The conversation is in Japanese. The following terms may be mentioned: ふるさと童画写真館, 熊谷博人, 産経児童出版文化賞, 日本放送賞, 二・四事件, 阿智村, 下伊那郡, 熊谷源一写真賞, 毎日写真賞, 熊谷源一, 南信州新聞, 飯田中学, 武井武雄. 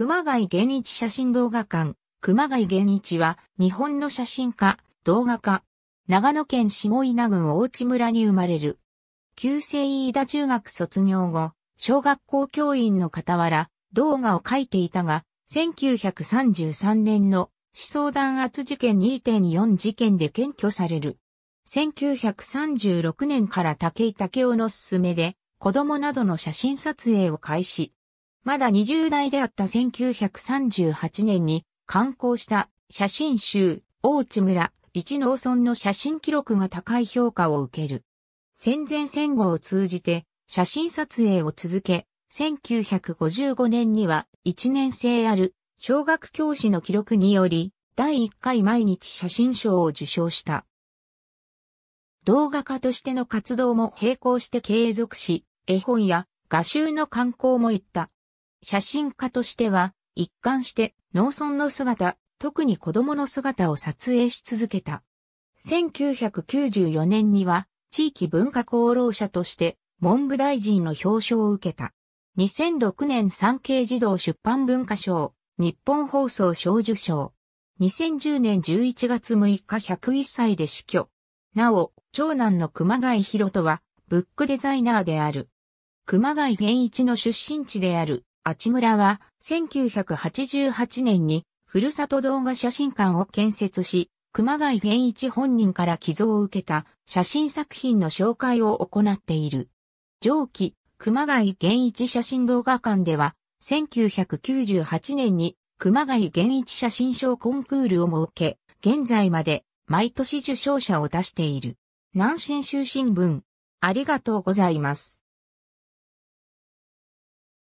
熊谷源一写真動画館。熊谷源一は日本の写真家、動画家。長野県下伊那郡大内村に生まれる。旧制飯田中学卒業後、小学校教員の傍ら、動画を描いていたが、1933年の思想弾圧事件 2.4 事件で検挙される。1936年から武井武雄の勧めで、子供などの写真撮影を開始。まだ20代であった1938年に刊行した写真集、大内村、一農村の写真記録が高い評価を受ける。戦前戦後を通じて写真撮影を続け、1955年には1年生ある小学教師の記録により第1回毎日写真賞を受賞した。動画家としての活動も並行して継続し、絵本や画集の刊行も行った。写真家としては一貫して農村の姿、特に子供の姿を撮影し続けた。1994年には地域文化功労者として文部大臣の表彰を受けた。2006年産経児童出版文化賞、日本放送賞受賞。2010年11月6日101歳で死去。なお、長男の熊谷博人はブックデザイナーである。熊谷源一の出身地である阿智村は1988年にふるさと動画写真館を建設し、熊谷源一本人から寄贈を受けた写真作品の紹介を行っている。上記、熊谷源一写真動画館では、1998年に熊谷源一写真賞コンクールを設け、現在まで毎年受賞者を出している。南信州新聞。ありがとうございます。